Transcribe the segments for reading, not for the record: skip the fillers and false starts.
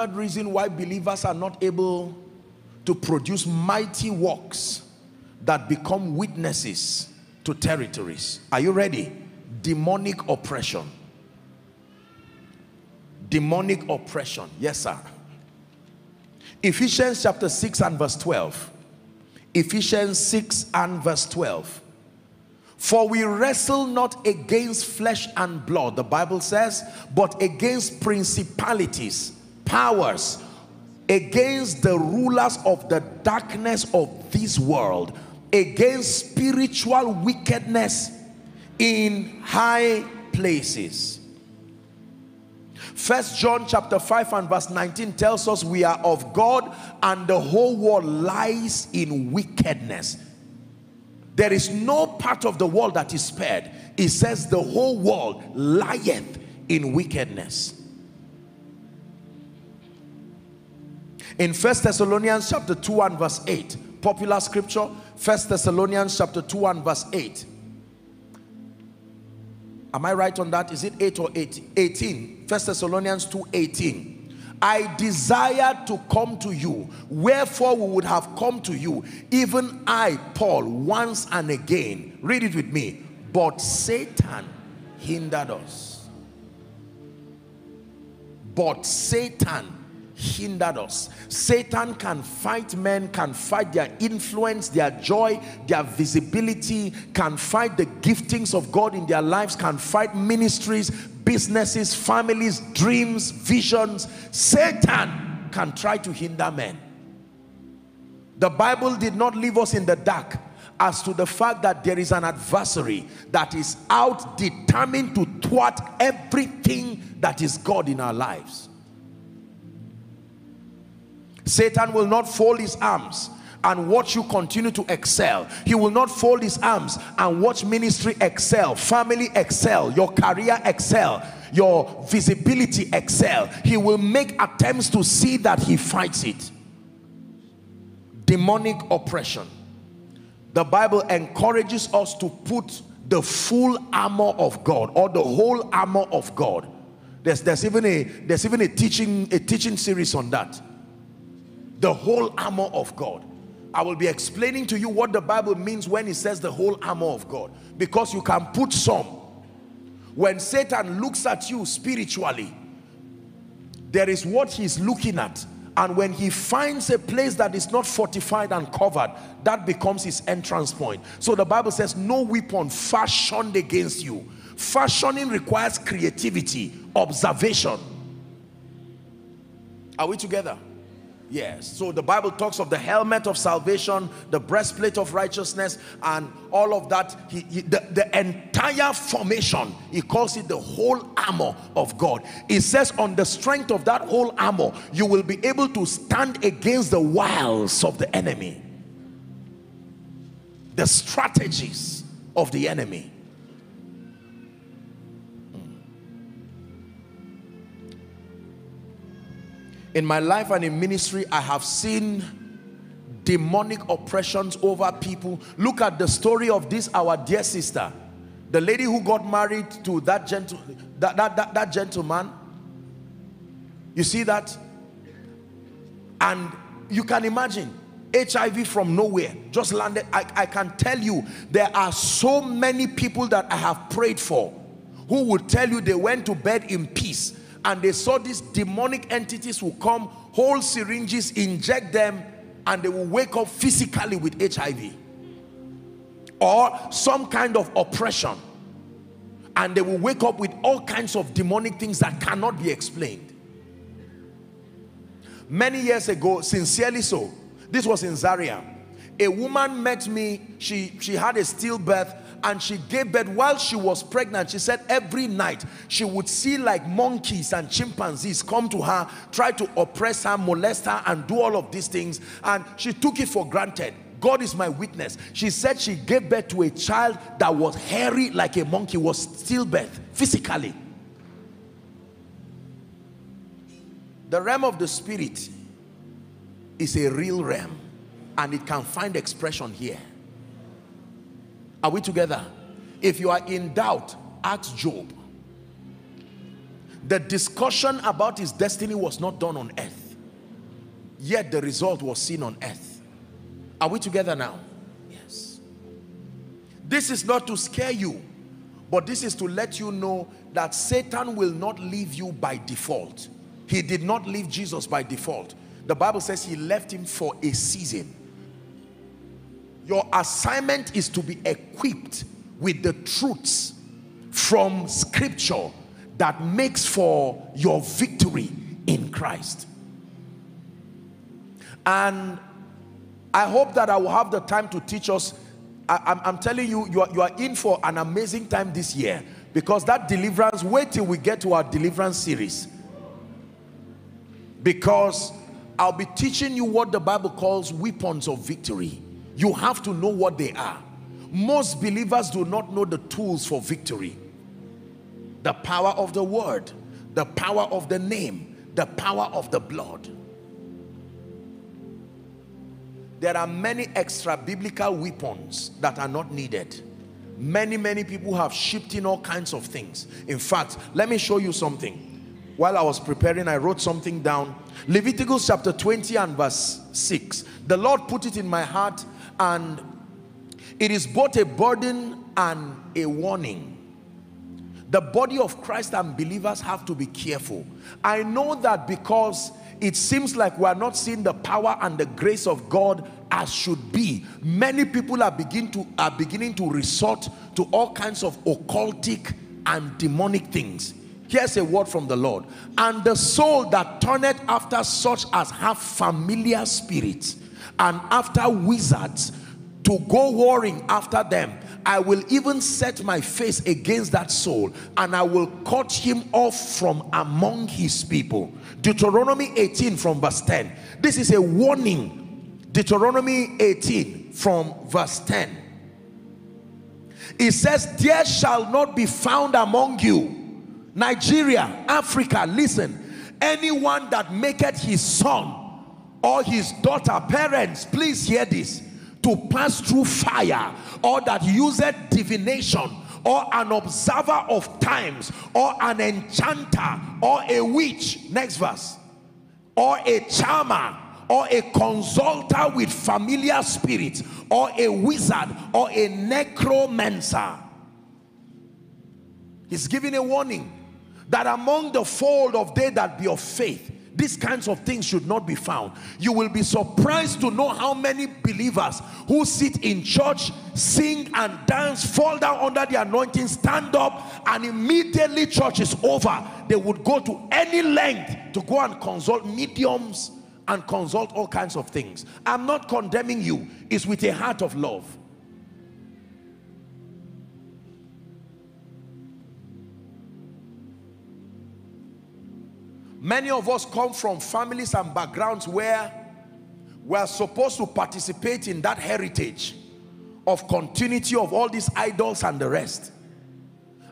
third reason why believers are not able to produce mighty works that become witnesses to territories. Are you ready? Demonic oppression. Demonic oppression. Yes, sir. Ephesians chapter 6 and verse 12. Ephesians 6 and verse 12. For we wrestle not against flesh and blood, the Bible says, but against principalities, powers, against the rulers of the darkness of this world, against spiritual wickedness in high places. 1 John chapter 5 and verse 19 tells us we are of God and the whole world lies in wickedness. There is no part of the world that is spared. It says the whole world lieth in wickedness. In 1 Thessalonians chapter 2 and verse 8, popular scripture, 1 Thessalonians chapter 2 and verse 8. Am I right on that? Is it 8 or 18? 18. 1 Thessalonians 2:18. I desire to come to you, wherefore we would have come to you, even I, Paul, once and again. Read it with me. But Satan hindered us. But Satan hindered us. Satan can fight men, can fight their influence, their joy, their visibility, can fight the giftings of God in their lives, can fight ministries, businesses, families, dreams, visions. Satan can try to hinder men. The Bible did not leave us in the dark as to the fact that there is an adversary that is out determined to thwart everything that is God in our lives. Satan will not fold his arms and watch you continue to excel. He will not fold his arms and watch ministry excel, family excel, your career excel, your visibility excel. He will make attempts to see that he fights it. Demonic oppression. The Bible encourages us to put the full armor of God, or the whole armor of God. There's even a teaching series on that. The whole armor of God. I will be explaining to you what the Bible means when it says the whole armor of God, because you can put some. When Satan looks at you spiritually, there is what he's looking at, and when he finds a place that is not fortified and covered, that becomes his entrance point. So the Bible says no weapon fashioned against you. Fashioning requires creativity, observation. Are we together? Yes. So the Bible talks of the helmet of salvation, the breastplate of righteousness, and all of that. The entire formation, he calls it the whole armor of God. It says on the strength of that whole armor, you will be able to stand against the wiles of the enemy, the strategies of the enemy. In my life and in ministry, I have seen demonic oppressions over people. Look at the story of this, our dear sister. The lady who got married to that gentleman. You see that? And you can imagine, HIV from nowhere, just landed. I can tell you, there are so many people that I have prayed for who would tell you they went to bed in peace. And they saw these demonic entities will come, hold syringes, inject them, and they will wake up physically with HIV or some kind of oppression, and they will wake up with all kinds of demonic things that cannot be explained. Many years ago, sincerely so, this was in Zaria, a woman met me. She had a stillbirth, and she gave birth while she was pregnant. She said every night she would see like monkeys and chimpanzees come to her, try to oppress her, molest her, and do all of these things. And she took it for granted. God is my witness. She said she gave birth to a child that was hairy like a monkey, was stillbirth physically. The realm of the spirit is a real realm, and it can find expression here. Are we together? If you are in doubt, ask Job. The discussion about his destiny was not done on earth, yet the result was seen on earth. Are we together now? Yes. This is not to scare you, but this is to let you know that Satan will not leave you by default. He did not leave Jesus by default. The Bible says he left him for a season. Your assignment is to be equipped with the truths from Scripture that makes for your victory in Christ. And I hope that I will have the time to teach us. I'm telling you, you are in for an amazing time this year, because that deliverance, wait till we get to our deliverance series, because I'll be teaching you what the Bible calls weapons of victory. You have to know what they are. Most believers do not know the tools for victory. The power of the word, the power of the name, the power of the blood. There are many extra biblical weapons that are not needed. Many people have shipped in all kinds of things. In fact, let me show you something. While I was preparing, I wrote something down. Leviticus chapter 20 and verse 6. The Lord put it in my heart, and it is both a burden and a warning. The body of Christ and believers have to be careful. I know that, because it seems like we are not seeing the power and the grace of God as should be. Many people are beginning to resort to all kinds of occultic and demonic things. Here's a word from the Lord. And the soul that turneth after such as have familiar spirits, and after wizards, to go warring after them, I will even set my face against that soul, and I will cut him off from among his people. Deuteronomy 18 from verse 10. This is a warning. Deuteronomy 18 from verse 10. It says, there shall not be found among you, Nigeria, Africa, listen, anyone that maketh his son or his daughter, parents, please hear this, to pass through fire, or that useth divination, or an observer of times, or an enchanter, or a witch, next verse, or a charmer, or a consulter with familiar spirits, or a wizard, or a necromancer. He's giving a warning that among the fold of they that be of faith, these kinds of things should not be found. You will be surprised to know how many believers who sit in church, sing and dance, fall down under the anointing, stand up, and immediately church is over, they would go to any length to go and consult mediums and consult all kinds of things. I'm not condemning you. It's with a heart of love. Many of us come from families and backgrounds where we are supposed to participate in that heritage of continuity of all these idols and the rest.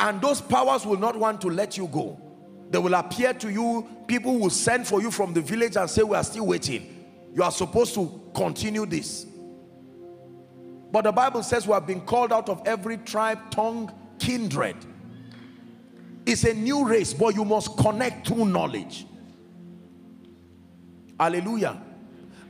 And those powers will not want to let you go. They will appear to you. People will send for you from the village and say, we are still waiting. You are supposed to continue this. But the Bible says we have been called out of every tribe, tongue, kindred. It's a new race, but you must connect through knowledge. Hallelujah.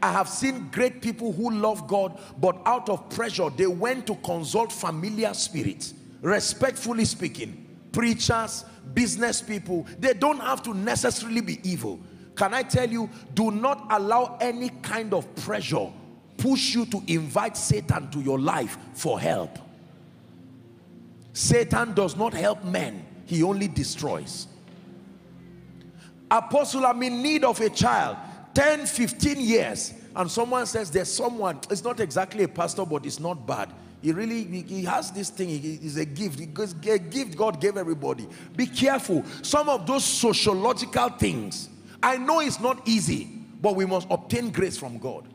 I have seen great people who love God, but out of pressure, they went to consult familiar spirits. Respectfully speaking, preachers, business people, they don't have to necessarily be evil. Can I tell you, do not allow any kind of pressure push you to invite Satan to your life for help. Satan does not help men. He only destroys. Apostle, I'm in need of a child, 10, 15 years. And someone says, there's someone, it's not exactly a pastor, but it's not bad. He really, he has this thing, it's a gift. It's a gift God gave everybody. Be careful. Some of those sociological things, I know it's not easy, but we must obtain grace from God.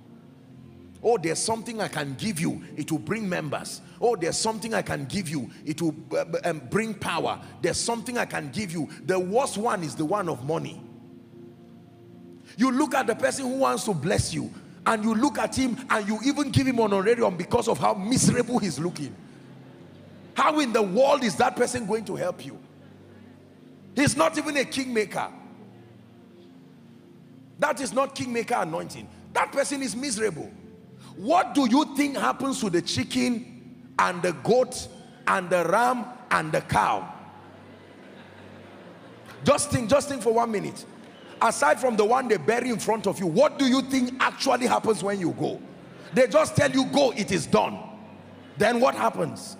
Oh, there's something I can give you, it will bring members. Oh, there's something I can give you, it will bring power. There's something I can give you. The worst one is the one of money. You look at the person who wants to bless you, and you look at him, and you even give him honorarium because of how miserable he's looking. How in the world is that person going to help you? He's not even a kingmaker. That is not kingmaker anointing. That person is miserable. What do you think happens to the chicken and the goat and the ram and the cow? Just think for 1 minute. Aside from the one they bury in front of you, what do you think actually happens when you go? They just tell you, go, it is done. Then what happens?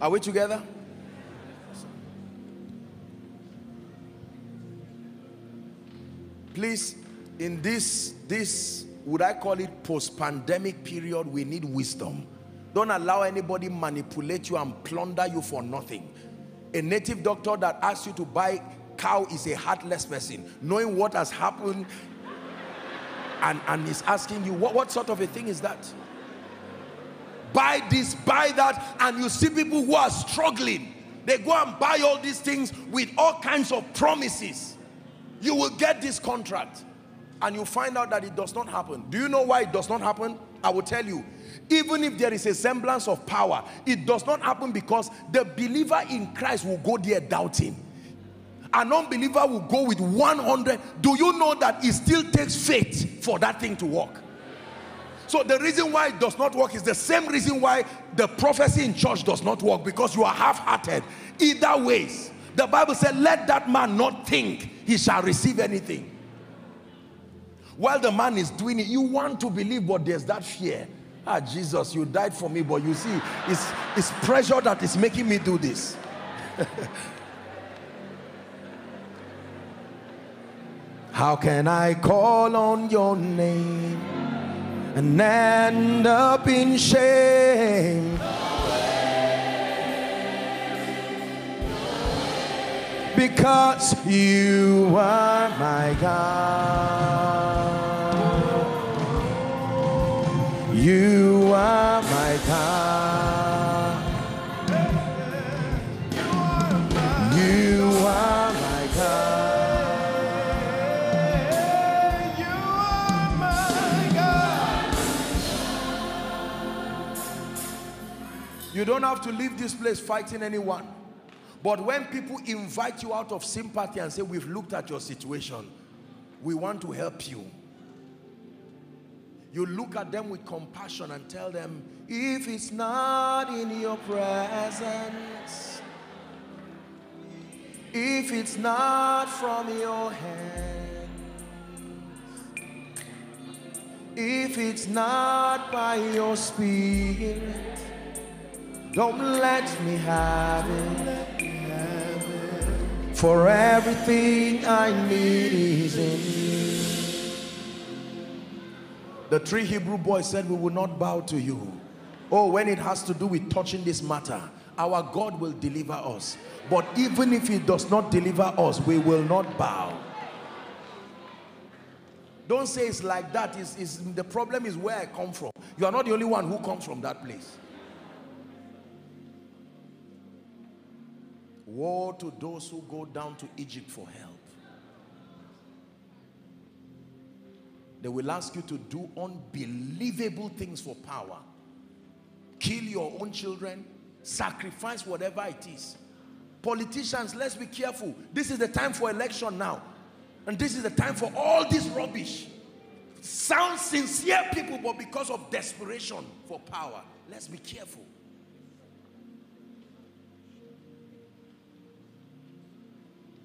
Are we together? Please, in this would I call it post-pandemic period, we need wisdom. Don't allow anybody manipulate you and plunder you for nothing. A native doctor that asks you to buy cow is a heartless person, knowing what has happened and is asking you, what sort of a thing is that? Buy this, buy that, and you see people who are struggling. They go and buy all these things with all kinds of promises. You will get this contract, and you find out that it does not happen. Do you know why it does not happen? I will tell you. Even if there is a semblance of power, it does not happen because the believer in Christ will go there doubting. An unbeliever will go with 100. Do you know that it still takes faith for that thing to work? So the reason why it does not work is the same reason why the prophecy in church does not work, because you are half-hearted. Either ways, the Bible said, let that man not think he shall receive anything. While the man is doing it, you want to believe, but there's that fear. Ah, Jesus, you died for me, but you see, it's pressure that is making me do this. How can I call on your name and end up in shame? Because you are my God. You are my God. You are my God. You don't have to leave this place fighting anyone. But when people invite you out of sympathy and say, we've looked at your situation, we want to help you, you look at them with compassion and tell them, if it's not in your presence, if it's not from your hands, if it's not by your spirit, don't let me have it, for everything I need is in you. The three Hebrew boys said, we will not bow to you. Oh, when it has to do with touching this matter, our God will deliver us. But even if he does not deliver us, we will not bow. Don't say it's like that. The problem is where I come from. You are not the only one who comes from that place. Woe to those who go down to Egypt for help. They will ask you to do unbelievable things for power. Kill your own children, sacrifice whatever it is. Politicians, let's be careful. This is the time for election now. And this is the time for all this rubbish. Sound sincere people, but because of desperation for power, let's be careful.